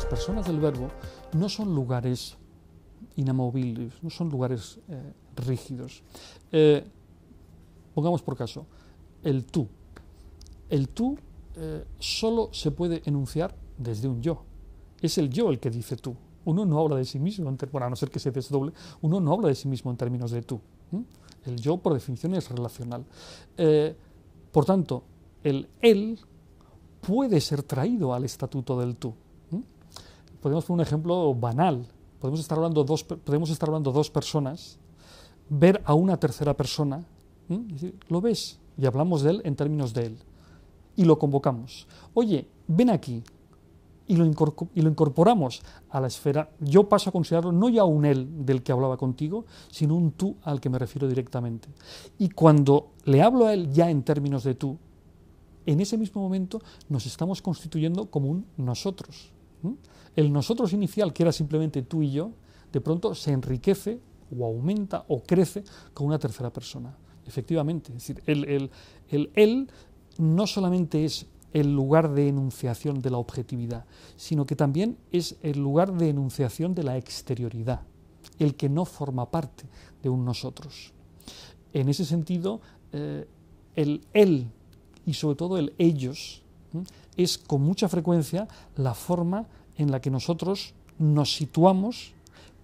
las personas del verbo no son lugares inamovibles, no son lugares rígidos. Pongamos por caso, el tú. El tú solo se puede enunciar desde un yo. Es el yo el que dice tú. Uno no habla de sí mismo, bueno, a no ser que se desdoble, uno no habla de sí mismo en términos de tú. El yo, por definición, es relacional. Por tanto, el él puede ser traído al estatuto del tú. Podemos poner un ejemplo banal. Podemos estar hablando dos personas, ver a una tercera persona, y decir, lo ves, y hablamos de él en términos de él, y lo convocamos. Oye, ven aquí, y lo incorporamos a la esfera. Yo paso a considerarlo no ya un él del que hablaba contigo, sino un tú al que me refiero directamente. Y cuando le hablo a él ya en términos de tú, en ese mismo momento nos estamos constituyendo como un nosotros. El nosotros inicial, que era simplemente tú y yo, de pronto se enriquece o aumenta o crece con una tercera persona. Efectivamente, es decir, el él no solamente es el lugar de enunciación de la objetividad, sino que también es el lugar de enunciación de la exterioridad, el que no forma parte de un nosotros. En ese sentido, el él y sobre todo el ellos es con mucha frecuencia la forma en la que nosotros nos situamos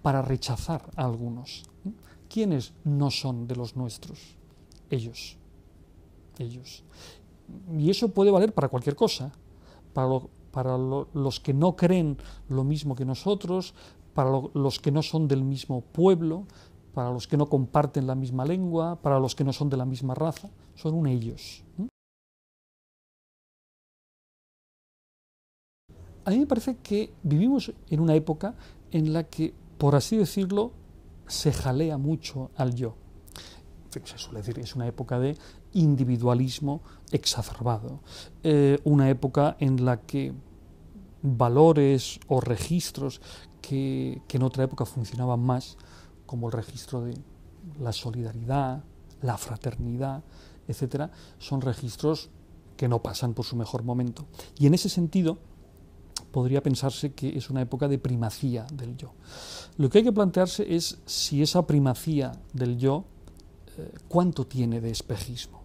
para rechazar a algunos. ¿Quiénes no son de los nuestros? Ellos. Ellos. Y eso puede valer para cualquier cosa, para los que no creen lo mismo que nosotros, para los que no son del mismo pueblo, para los que no comparten la misma lengua, para los que no son de la misma raza, son un ellos. A mí me parece que vivimos en una época en la que, por así decirlo, se jalea mucho al yo. Se suele decir, es una época de individualismo exacerbado, una época en la que valores o registros que en otra época funcionaban más, como el registro de la solidaridad, la fraternidad, etcétera, son registros que no pasan por su mejor momento. Y en ese sentido podría pensarse que es una época de primacía del yo. Lo que hay que plantearse es si esa primacía del yo cuánto tiene de espejismo.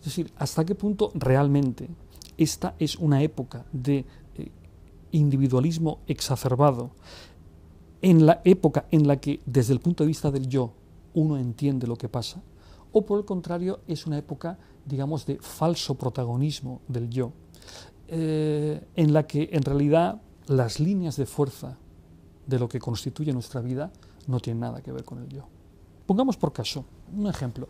Es decir, hasta qué punto realmente esta es una época de individualismo exacerbado, en la época en la que desde el punto de vista del yo uno entiende lo que pasa, o por el contrario es una época, digamos, de falso protagonismo del yo, en la que en realidad las líneas de fuerza de lo que constituye nuestra vida no tienen nada que ver con el yo. Pongamos por caso un ejemplo.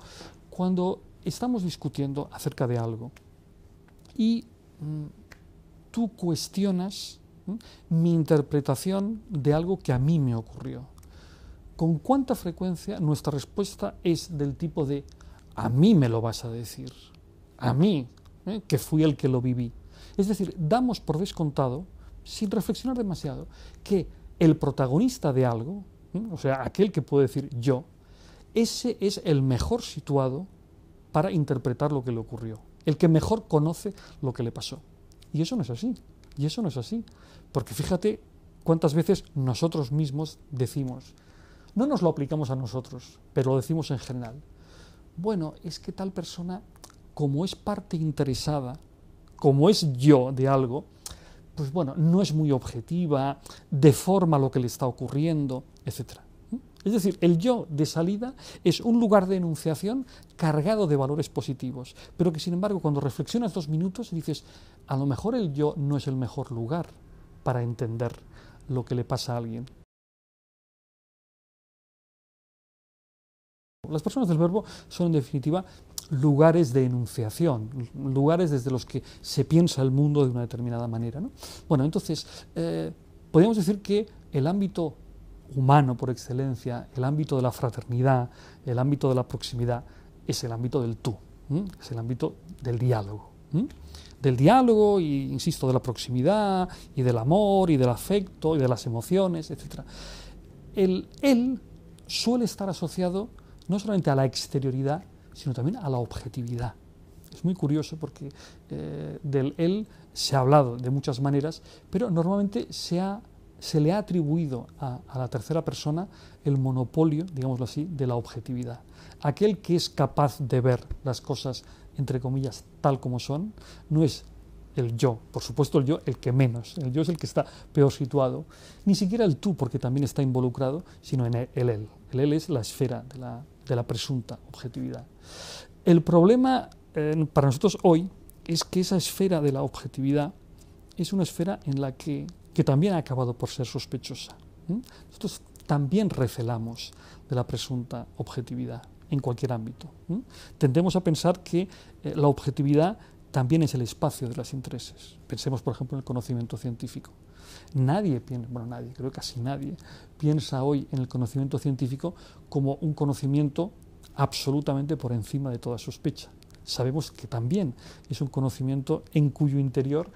Cuando estamos discutiendo acerca de algo y tú cuestionas mi interpretación de algo que a mí me ocurrió, ¿con cuánta frecuencia nuestra respuesta es del tipo de a mí me lo vas a decir, a mí, que fui el que lo viví? Es decir, damos por descontado, sin reflexionar demasiado, que el protagonista de algo, o sea, aquel que puedo decir yo, ese es el mejor situado para interpretar lo que le ocurrió, el que mejor conoce lo que le pasó. Y eso no es así, porque fíjate cuántas veces nosotros mismos decimos, no nos lo aplicamos a nosotros, pero lo decimos en general. Bueno, es que tal persona, como es parte interesada, como es yo de algo, pues bueno, no es muy objetiva, deforma lo que le está ocurriendo, etcétera. Es decir, el yo de salida es un lugar de enunciación cargado de valores positivos, pero que sin embargo cuando reflexionas 2 minutos dices, a lo mejor el yo no es el mejor lugar para entender lo que le pasa a alguien. Las personas del verbo son en definitiva lugares de enunciación, lugares desde los que se piensa el mundo de una determinada manera, ¿no? Bueno, entonces, podríamos decir que el ámbito humano por excelencia, el ámbito de la fraternidad, el ámbito de la proximidad, es el ámbito del tú, es el ámbito del diálogo, del diálogo y, insisto, de la proximidad y del amor y del afecto y de las emociones, etc. El él suele estar asociado no solamente a la exterioridad, sino también a la objetividad. Es muy curioso porque del él se ha hablado de muchas maneras, pero normalmente se le ha atribuido a la tercera persona el monopolio, digámoslo así, de la objetividad. Aquel que es capaz de ver las cosas, entre comillas, tal como son, no es el yo, por supuesto el yo el que menos, el yo es el que está peor situado, ni siquiera el tú, porque también está involucrado, sino en el él. El él es la esfera de la presunta objetividad. El problema para nosotros hoy es que esa esfera de la objetividad es una esfera en la que también ha acabado por ser sospechosa. Nosotros también recelamos de la presunta objetividad en cualquier ámbito. Tendemos a pensar que la objetividad también es el espacio de los intereses. Pensemos, por ejemplo, en el conocimiento científico. Nadie piensa, bueno, nadie, creo que casi nadie, piensa hoy en el conocimiento científico como un conocimiento absolutamente por encima de toda sospecha. Sabemos que también es un conocimiento en cuyo interior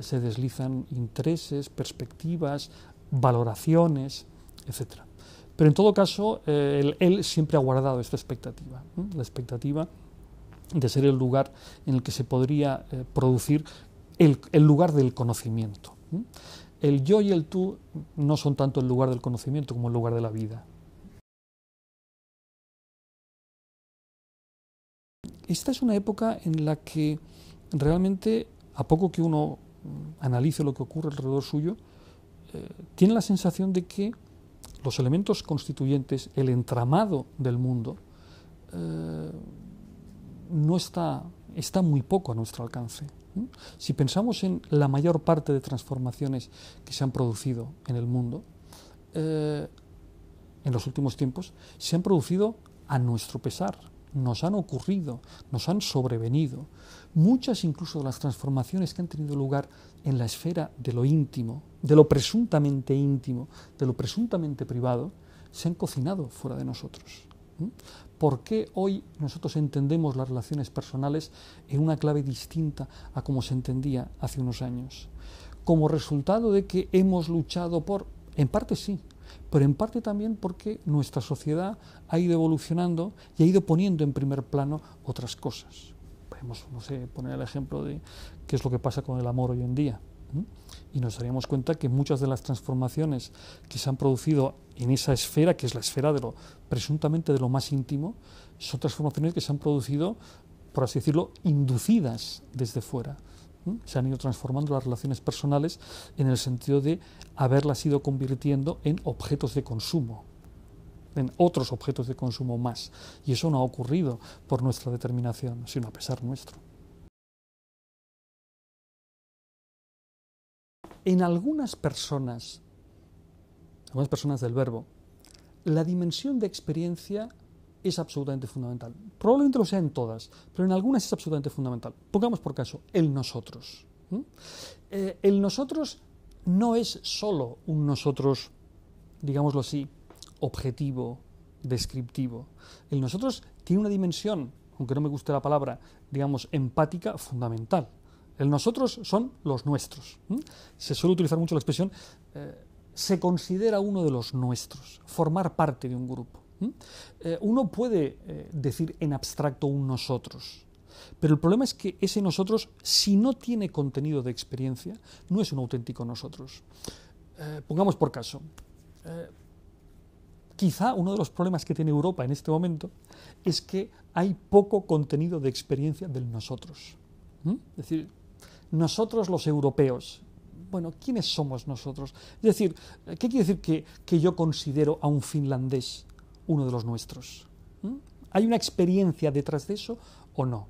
se deslizan intereses, perspectivas, valoraciones, etc. Pero en todo caso, él siempre ha guardado esta expectativa, la expectativa de ser el lugar en el que se podría producir el lugar del conocimiento. El yo y el tú no son tanto el lugar del conocimiento como el lugar de la vida. Esta es una época en la que realmente, a poco que uno analice lo que ocurre alrededor suyo, tiene la sensación de que los elementos constituyentes, el entramado del mundo, no está muy poco a nuestro alcance. Si pensamos en la mayor parte de transformaciones que se han producido en el mundo, en los últimos tiempos, se han producido a nuestro pesar, nos han ocurrido, nos han sobrevenido. Muchas incluso de las transformaciones que han tenido lugar en la esfera de lo íntimo, de lo presuntamente íntimo, de lo presuntamente privado, se han cocinado fuera de nosotros. ¿Por qué hoy nosotros entendemos las relaciones personales en una clave distinta a como se entendía hace unos años? Como resultado de que hemos luchado por, en parte sí, pero en parte también porque nuestra sociedad ha ido evolucionando y ha ido poniendo en primer plano otras cosas. Podemos, no sé, poner el ejemplo de qué es lo que pasa con el amor hoy en día. Y nos daríamos cuenta que muchas de las transformaciones que se han producido en esa esfera, que es la esfera de lo presuntamente de lo más íntimo, son transformaciones que se han producido, por así decirlo, inducidas desde fuera. Se han ido transformando las relaciones personales en el sentido de haberlas ido convirtiendo en objetos de consumo, en otros objetos de consumo más. Y eso no ha ocurrido por nuestra determinación, sino a pesar nuestro. En algunas personas del verbo, la dimensión de experiencia es absolutamente fundamental. Probablemente lo sea en todas, pero en algunas es absolutamente fundamental. Pongamos por caso el nosotros. El nosotros no es solo un nosotros, digámoslo así, objetivo, descriptivo. El nosotros tiene una dimensión, aunque no me guste la palabra, digamos, empática, fundamental. El nosotros son los nuestros. Se suele utilizar mucho la expresión se considera uno de los nuestros, formar parte de un grupo. Uno puede decir en abstracto un nosotros, pero el problema es que ese nosotros, si no tiene contenido de experiencia, no es un auténtico nosotros. Pongamos por caso, quizá uno de los problemas que tiene Europa en este momento es que hay poco contenido de experiencia del nosotros. Es decir, nosotros los europeos. Bueno, ¿quiénes somos nosotros? Es decir, ¿qué quiere decir que yo considero a un finlandés uno de los nuestros? ¿Hay una experiencia detrás de eso o no?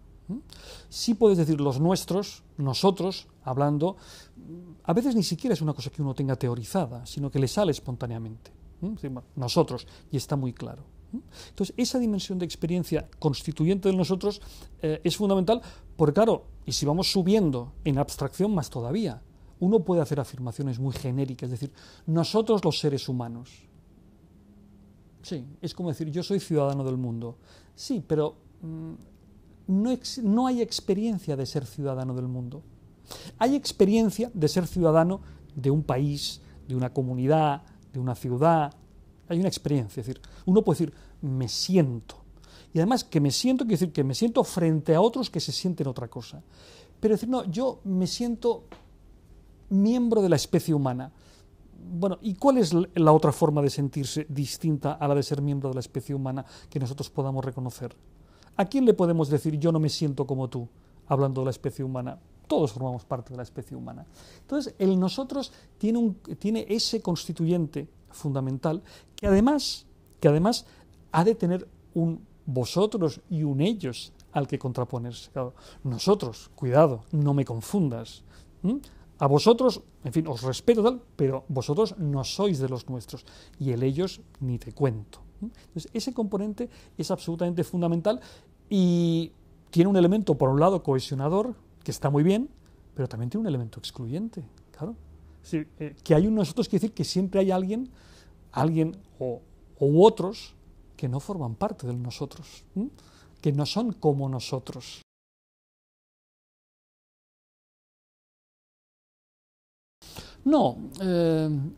Sí puedes decir los nuestros, nosotros, hablando, a veces ni siquiera es una cosa que uno tenga teorizada, sino que le sale espontáneamente. Es decir, bueno, nosotros, y está muy claro. Entonces, esa dimensión de experiencia constituyente de nosotros es fundamental, porque claro, y si vamos subiendo en abstracción más todavía, uno puede hacer afirmaciones muy genéricas, es decir, nosotros los seres humanos. Sí, es como decir, yo soy ciudadano del mundo. Sí, pero no hay experiencia de ser ciudadano del mundo. Hay experiencia de ser ciudadano de un país, de una comunidad, de una ciudad. Hay una experiencia, es decir, uno puede decir, me siento. Y además que me siento, quiere decir que me siento frente a otros que se sienten otra cosa. pero decir, no, yo me siento miembro de la especie humana. Bueno, ¿y cuál es la otra forma de sentirse distinta a la de ser miembro de la especie humana que nosotros podamos reconocer? ¿A quién le podemos decir yo no me siento como tú, hablando de la especie humana? Todos formamos parte de la especie humana. Entonces, el nosotros tiene ese constituyente fundamental que además ha de tener un vosotros y un ellos al que contraponerse. Claro, nosotros, cuidado, no me confundas. A vosotros, en fin, os respeto tal, pero vosotros no sois de los nuestros. Y el ellos ni te cuento. Entonces, ese componente es absolutamente fundamental y tiene un elemento, por un lado, cohesionador, que está muy bien, pero también tiene un elemento excluyente, claro. Sí, que hay un nosotros quiere decir que siempre hay alguien u otros que no forman parte del nosotros, que no son como nosotros. No,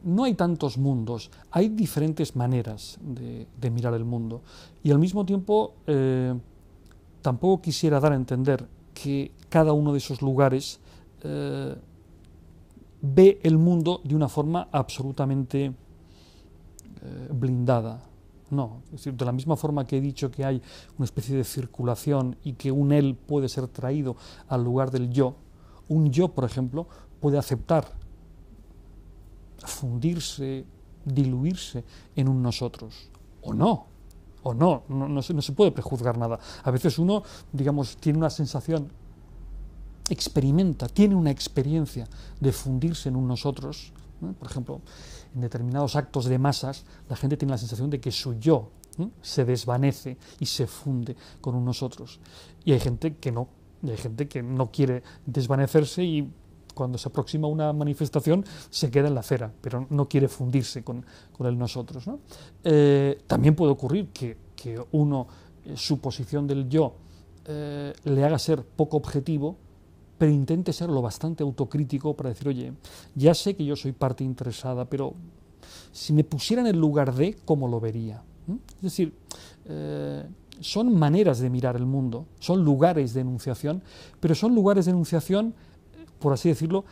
no hay tantos mundos, hay diferentes maneras de mirar el mundo. Y al mismo tiempo, tampoco quisiera dar a entender que cada uno de esos lugares ve el mundo de una forma absolutamente blindada. No, es decir, de la misma forma que he dicho que hay una especie de circulación y que un él puede ser traído al lugar del yo, un yo, por ejemplo, puede aceptar fundirse, diluirse en un nosotros, o no se puede prejuzgar nada. A veces uno, digamos, tiene una sensación, tiene una experiencia de fundirse en un nosotros, ¿no? Por ejemplo, en determinados actos de masas, la gente tiene la sensación de que su yo, ¿no?, se desvanece y se funde con un nosotros. Y hay gente que no, quiere desvanecerse y cuando se aproxima una manifestación se queda en la acera, pero no quiere fundirse con el nosotros, ¿no? También puede ocurrir que uno, su posición del yo, le haga ser poco objetivo, pero intente ser lo bastante autocrítico para decir, oye, ya sé que yo soy parte interesada, pero si me pusiera en el lugar de, ¿cómo lo vería? Es decir, son maneras de mirar el mundo, son lugares de enunciación, pero son lugares de enunciación, por así decirlo,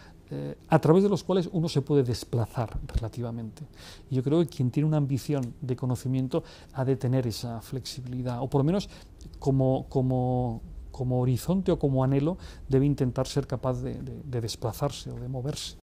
a través de los cuales uno se puede desplazar relativamente. Y yo creo que quien tiene una ambición de conocimiento ha de tener esa flexibilidad, o por lo menos como horizonte o como anhelo debe intentar ser capaz de desplazarse o de moverse.